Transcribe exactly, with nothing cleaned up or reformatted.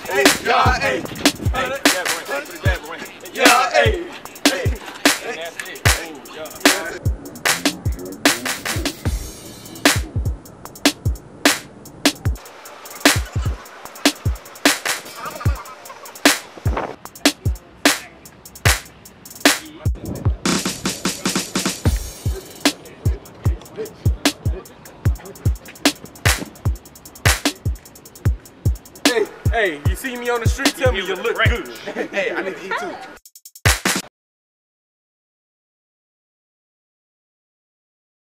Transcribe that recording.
yeah, hey, yeah, hey, hey, that's it. Hey, you see me on the street, tell me you look good. Hey, I need to eat too.